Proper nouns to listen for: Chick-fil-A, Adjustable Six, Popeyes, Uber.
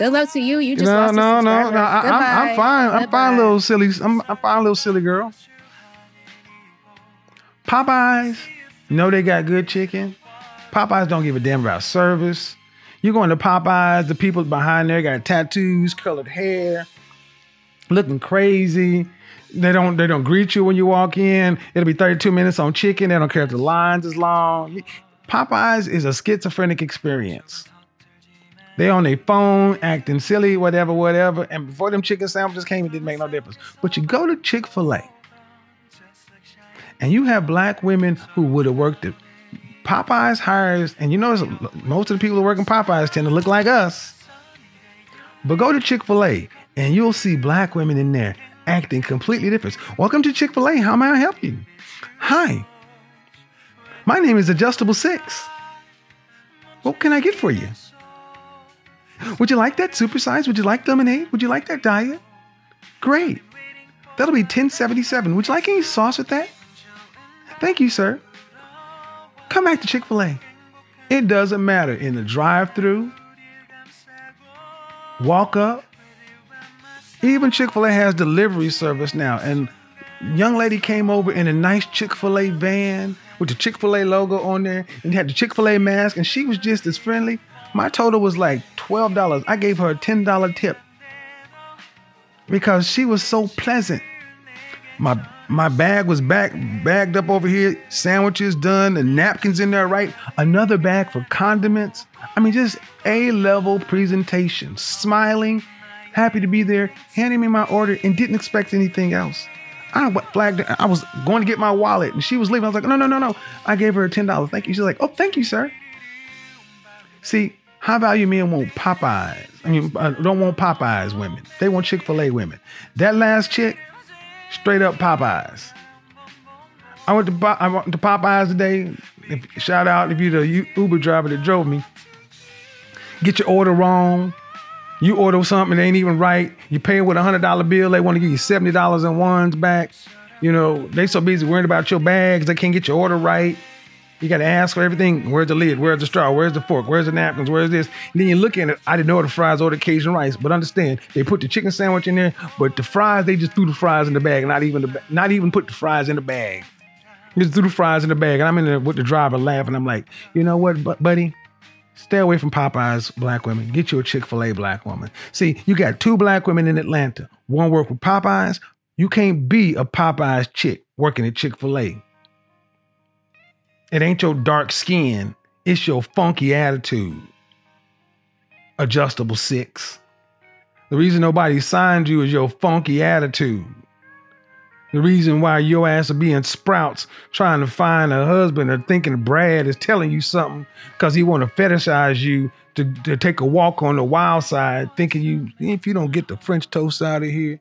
Good luck to you. You just lost your subscriber. No. I'm fine. Goodbye. I'm fine, little silly girl. Popeyes, they got good chicken. Popeyes don't give a damn about service. You're going to Popeyes, the people behind there got tattoos, colored hair, looking crazy. They don't greet you when you walk in. It'll be 32 minutes on chicken. They don't care if the lines is long. Popeyes is a schizophrenic experience. They on their phone, acting silly, whatever. And before them chicken sandwiches came, it didn't make no difference. But you go to Chick-fil-A, and you have black women who would have worked at Popeyes hires, and you notice most of the people who work in Popeyes tend to look like us. But go to Chick-fil-A, and you'll see black women in there acting completely different. Welcome to Chick-fil-A. How may I help you? Hi. My name is Adjustable Six. What can I get for you? Would you like that supersize? Would you like lemonade? Would you like that diet? Great. That'll be $10.77. Would you like any sauce with that? Thank you, sir. Come back to Chick-fil-A. It doesn't matter. In the drive-thru, walk up. Even Chick-fil-A has delivery service now. And young lady came over in a nice Chick-fil-A van with the Chick-fil-A logo on there and had the Chick-fil-A mask, and she was just as friendly. My total was like $12. I gave her a $10 tip because she was so pleasant. My bag was bagged up over here, sandwiches done, the napkins in there, right? Another bag for condiments. I mean, just A-level presentation, smiling, happy to be there, handing me my order, and didn't expect anything else. I flagged her. I was going to get my wallet, and she was leaving. I was like, no. I gave her a $10. Thank you. She's like, oh, thank you, sir. See, high-value men want Popeyes. I mean, don't want Popeyes women. They want Chick-fil-A women. That last chick, straight up Popeyes. I went to Popeyes today. Shout out if you're the Uber driver that drove me. Get your order wrong. You order something that ain't even right. You pay with a $100 bill. They want to give you $70 in ones back. You know, they so busy worrying about your bags. They can't get your order right. You got to ask for everything. Where's the lid? Where's the straw? Where's the fork? Where's the napkins? Where's this? And then you look at it. I didn't order fries or the Cajun rice, but understand they put the chicken sandwich in there, but the fries, they just threw the fries in the bag. Not even put the fries in the bag. Just threw the fries in the bag. And I'm in there with the driver laughing. I'm like, you know what, buddy? Stay away from Popeye's black women. Get you a Chick-fil-A black woman. See, you got two black women in Atlanta. One worked with Popeyes. You can't be a Popeye's chick working at Chick-fil-A. It ain't your dark skin. It's your funky attitude. Adjustable Six. The reason nobody signed you is your funky attitude. The reason why your ass are being sprouts trying to find a husband or thinking Brad is telling you something because he want to fetishize you to take a walk on the wild side, thinking you, if you don't get the French toast out of here,